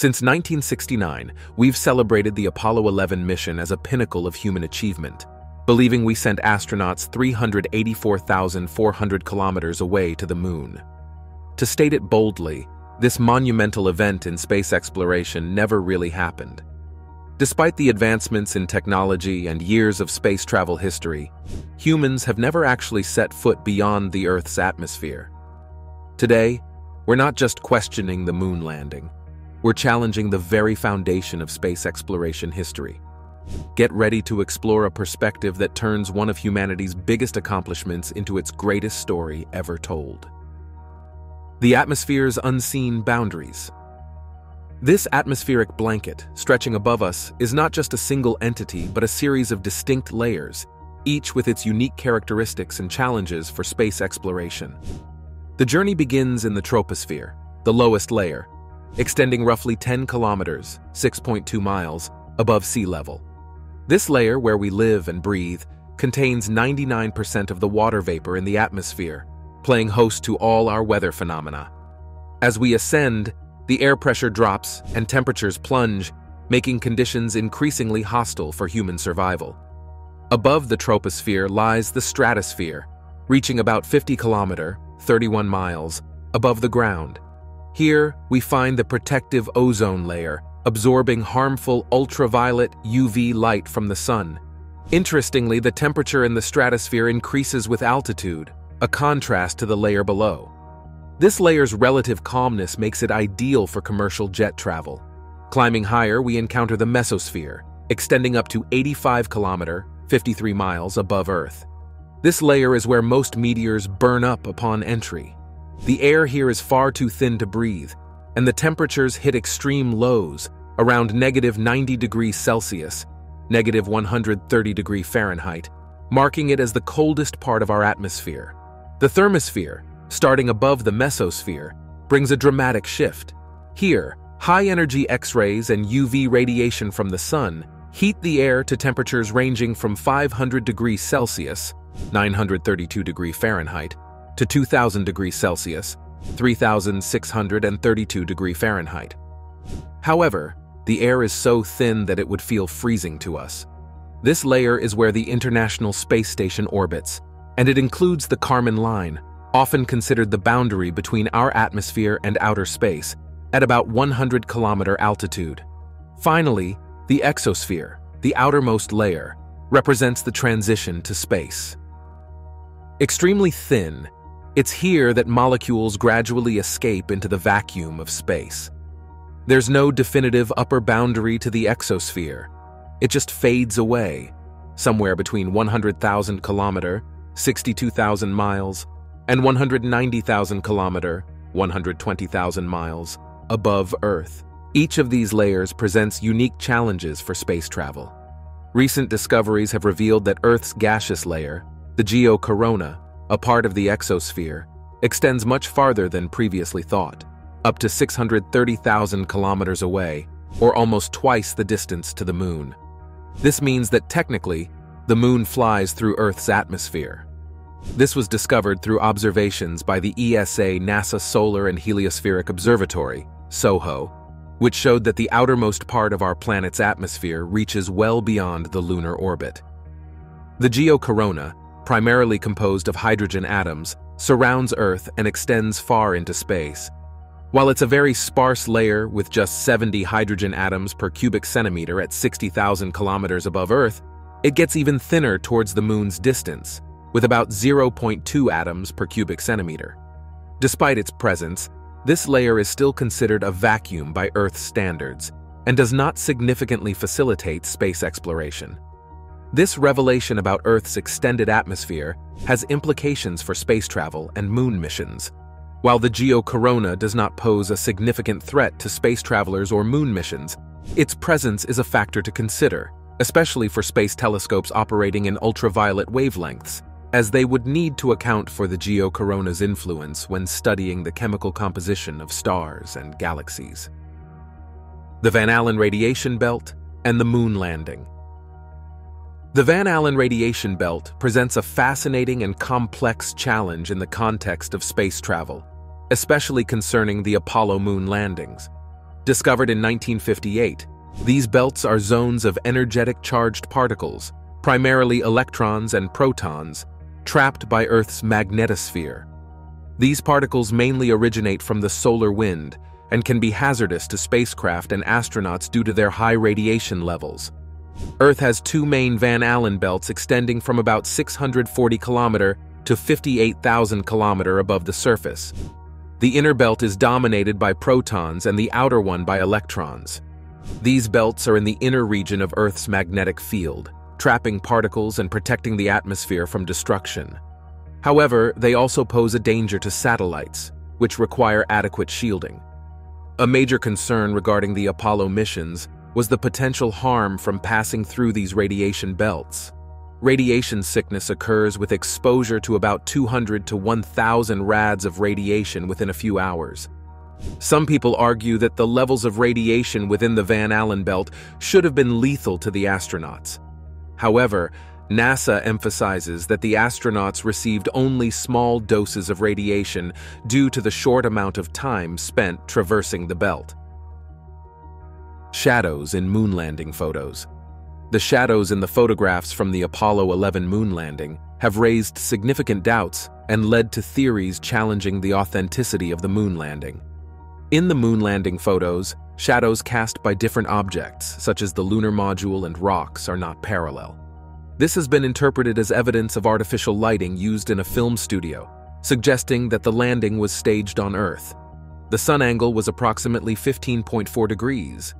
Since 1969, we've celebrated the Apollo 11 mission as a pinnacle of human achievement, believing we sent astronauts 384,400 kilometers away to the moon. To state it boldly, this monumental event in space exploration never really happened. Despite the advancements in technology and years of space travel history, humans have never actually set foot beyond the Earth's atmosphere. Today, we're not just questioning the moon landing, we're challenging the very foundation of space exploration history. Get ready to explore a perspective that turns one of humanity's biggest accomplishments into its greatest story ever told. The atmosphere's unseen boundaries. This atmospheric blanket, stretching above us, is not just a single entity but a series of distinct layers, each with its unique characteristics and challenges for space exploration. The journey begins in the troposphere, the lowest layer, extending roughly 10 kilometers, 6.2 miles, above sea level. This layer, where we live and breathe, contains 99% of the water vapor in the atmosphere, playing host to all our weather phenomena. As we ascend, the air pressure drops and temperatures plunge, making conditions increasingly hostile for human survival. Above the troposphere lies the stratosphere, reaching about 50 kilometers, 31 miles, above the ground. Here, we find the protective ozone layer, absorbing harmful ultraviolet UV light from the sun. Interestingly, the temperature in the stratosphere increases with altitude, a contrast to the layer below. This layer's relative calmness makes it ideal for commercial jet travel. Climbing higher, we encounter the mesosphere, extending up to 85 kilometers, 53 miles above Earth. This layer is where most meteors burn up upon entry. The air here is far too thin to breathe, and the temperatures hit extreme lows, around -90°C, -130°F, marking it as the coldest part of our atmosphere. The thermosphere, starting above the mesosphere, brings a dramatic shift. Here, high-energy X-rays and UV radiation from the sun heat the air to temperatures ranging from 500°C, (932°F), to 2,000°C, (3,632°F). However, the air is so thin that it would feel freezing to us. This layer is where the International Space Station orbits, and it includes the Kármán line, often considered the boundary between our atmosphere and outer space, at about 100 kilometer altitude. Finally, the exosphere, the outermost layer, represents the transition to space. Extremely thin, it's here that molecules gradually escape into the vacuum of space. There's no definitive upper boundary to the exosphere. It just fades away, somewhere between 100,000 kilometer, 62,000 miles, and 190,000 kilometer, 120,000 miles, above Earth. Each of these layers presents unique challenges for space travel. Recent discoveries have revealed that Earth's gaseous layer, the geocorona, a part of the exosphere, extends much farther than previously thought, up to 630,000 kilometers away, or almost twice the distance to the moon. This means that technically, the moon flies through Earth's atmosphere. This was discovered through observations by the ESA NASA Solar and Heliospheric Observatory, SOHO, which showed that the outermost part of our planet's atmosphere reaches well beyond the lunar orbit. The geocorona, primarily composed of hydrogen atoms, surrounds Earth and extends far into space. While it's a very sparse layer with just 70 hydrogen atoms per cubic centimeter at 60,000 kilometers above Earth, it gets even thinner towards the moon's distance, with about 0.2 atoms per cubic centimeter. Despite its presence, this layer is still considered a vacuum by Earth's standards and does not significantly facilitate space exploration. This revelation about Earth's extended atmosphere has implications for space travel and moon missions. While the geocorona does not pose a significant threat to space travelers or moon missions, its presence is a factor to consider, especially for space telescopes operating in ultraviolet wavelengths, as they would need to account for the geocorona's influence when studying the chemical composition of stars and galaxies. The Van Allen Radiation Belt and the Moon Landing. The Van Allen Radiation Belt presents a fascinating and complex challenge in the context of space travel, especially concerning the Apollo moon landings. Discovered in 1958, these belts are zones of energetic charged particles, primarily electrons and protons, trapped by Earth's magnetosphere. These particles mainly originate from the solar wind and can be hazardous to spacecraft and astronauts due to their high radiation levels. Earth has two main Van Allen belts extending from about 640 km to 58,000 km above the surface. The inner belt is dominated by protons and the outer one by electrons. These belts are in the inner region of Earth's magnetic field, trapping particles and protecting the atmosphere from destruction. However, they also pose a danger to satellites, which require adequate shielding. A major concern regarding the Apollo missions was the potential harm from passing through these radiation belts. Radiation sickness occurs with exposure to about 200 to 1,000 rads of radiation within a few hours. Some people argue that the levels of radiation within the Van Allen belt should have been lethal to the astronauts. However, NASA emphasizes that the astronauts received only small doses of radiation due to the short amount of time spent traversing the belt. Shadows in moon landing photos. The shadows in the photographs from the Apollo 11 moon landing have raised significant doubts and led to theories challenging the authenticity of the moon landing. In the moon landing photos, shadows cast by different objects, such as the lunar module and rocks, are not parallel. This has been interpreted as evidence of artificial lighting used in a film studio, suggesting that the landing was staged on Earth. The sun angle was approximately 15.4 degrees.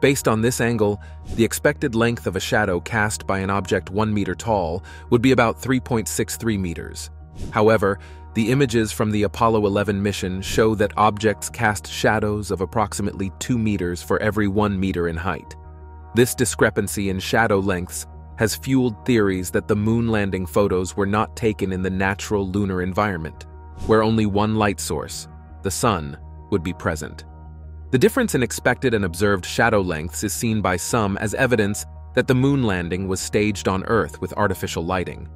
Based on this angle, the expected length of a shadow cast by an object 1 meter tall would be about 3.63 meters. However, the images from the Apollo 11 mission show that objects cast shadows of approximately 2 meters for every 1 meter in height. This discrepancy in shadow lengths has fueled theories that the moon landing photos were not taken in the natural lunar environment, where only one light source, the sun, would be present. The difference in expected and observed shadow lengths is seen by some as evidence that the moon landing was staged on Earth with artificial lighting.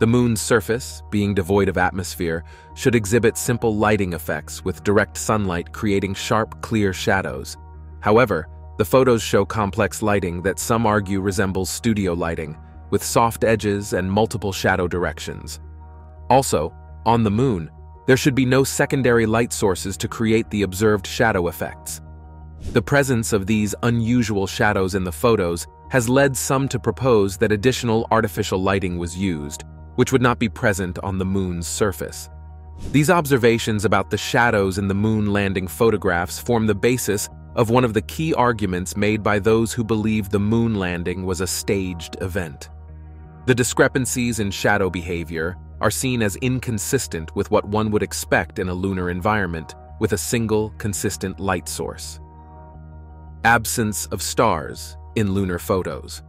The moon's surface, being devoid of atmosphere, should exhibit simple lighting effects with direct sunlight creating sharp, clear shadows. However, the photos show complex lighting that some argue resembles studio lighting, with soft edges and multiple shadow directions. Also, on the moon, there should be no secondary light sources to create the observed shadow effects. The presence of these unusual shadows in the photos has led some to propose that additional artificial lighting was used, which would not be present on the moon's surface. These observations about the shadows in the moon landing photographs form the basis of one of the key arguments made by those who believe the moon landing was a staged event. The discrepancies in shadow behavior are seen as inconsistent with what one would expect in a lunar environment with a single, consistent light source. Absence of stars in lunar photos.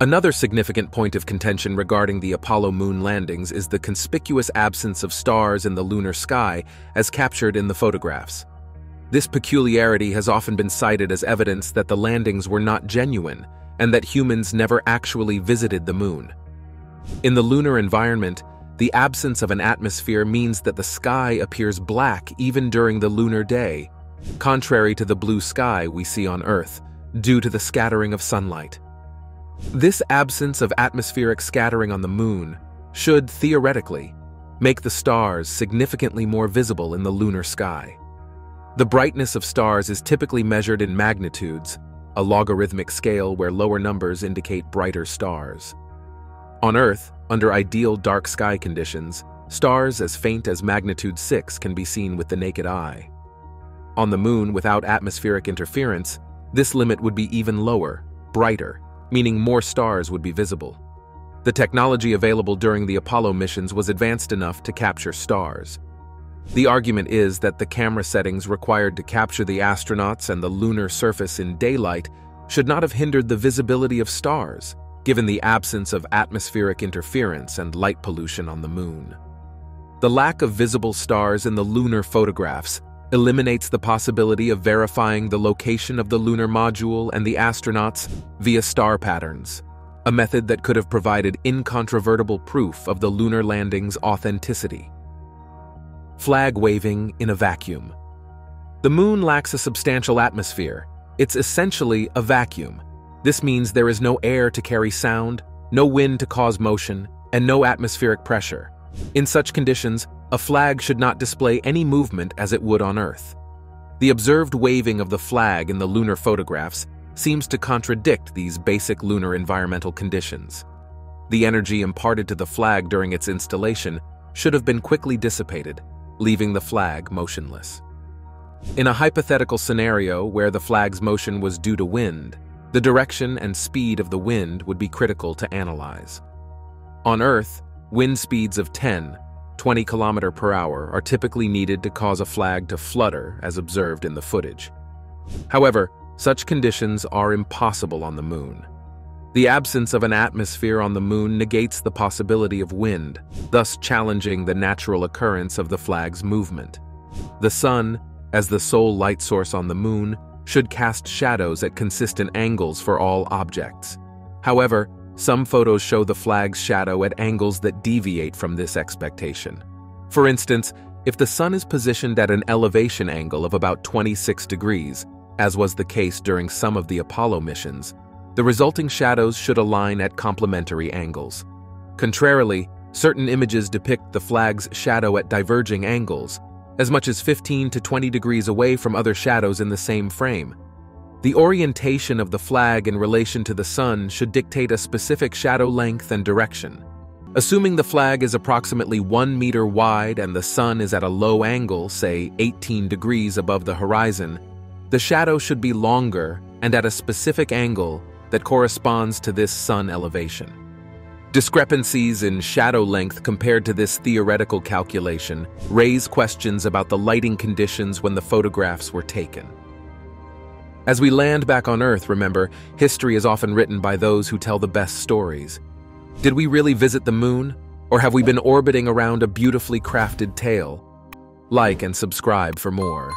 Another significant point of contention regarding the Apollo moon landings is the conspicuous absence of stars in the lunar sky as captured in the photographs. This peculiarity has often been cited as evidence that the landings were not genuine and that humans never actually visited the moon. In the lunar environment, the absence of an atmosphere means that the sky appears black even during the lunar day, contrary to the blue sky we see on Earth, due to the scattering of sunlight. This absence of atmospheric scattering on the moon should, theoretically, make the stars significantly more visible in the lunar sky. The brightness of stars is typically measured in magnitudes, a logarithmic scale where lower numbers indicate brighter stars. On Earth, under ideal dark sky conditions, stars as faint as magnitude 6 can be seen with the naked eye. On the moon, without atmospheric interference, this limit would be even lower, brighter, meaning more stars would be visible. The technology available during the Apollo missions was advanced enough to capture stars. The argument is that the camera settings required to capture the astronauts and the lunar surface in daylight should not have hindered the visibility of stars, given the absence of atmospheric interference and light pollution on the moon. The lack of visible stars in the lunar photographs eliminates the possibility of verifying the location of the lunar module and the astronauts via star patterns, a method that could have provided incontrovertible proof of the lunar landing's authenticity. Flag waving in a vacuum. The Moon lacks a substantial atmosphere. It's essentially a vacuum. This means there is no air to carry sound, no wind to cause motion, and no atmospheric pressure. In such conditions, a flag should not display any movement as it would on Earth. The observed waving of the flag in the lunar photographs seems to contradict these basic lunar environmental conditions. The energy imparted to the flag during its installation should have been quickly dissipated, leaving the flag motionless. In a hypothetical scenario where the flag's motion was due to wind, the direction and speed of the wind would be critical to analyze. On Earth, wind speeds of 10–20 km/h are typically needed to cause a flag to flutter, as observed in the footage. However, such conditions are impossible on the Moon. The absence of an atmosphere on the Moon negates the possibility of wind, thus challenging the natural occurrence of the flag's movement. The Sun, as the sole light source on the Moon, should cast shadows at consistent angles for all objects. However, some photos show the flag's shadow at angles that deviate from this expectation. For instance, if the Sun is positioned at an elevation angle of about 26 degrees, as was the case during some of the Apollo missions, the resulting shadows should align at complementary angles. Contrarily, certain images depict the flag's shadow at diverging angles, as much as 15 to 20 degrees away from other shadows in the same frame. The orientation of the flag in relation to the Sun should dictate a specific shadow length and direction. Assuming the flag is approximately 1 meter wide and the Sun is at a low angle, say 18 degrees above the horizon, the shadow should be longer and at a specific angle that corresponds to this Sun elevation. Discrepancies in shadow length compared to this theoretical calculation raise questions about the lighting conditions when the photographs were taken. As we land back on Earth, remember, history is often written by those who tell the best stories. Did we really visit the Moon, or have we been orbiting around a beautifully crafted tale? Like and subscribe for more.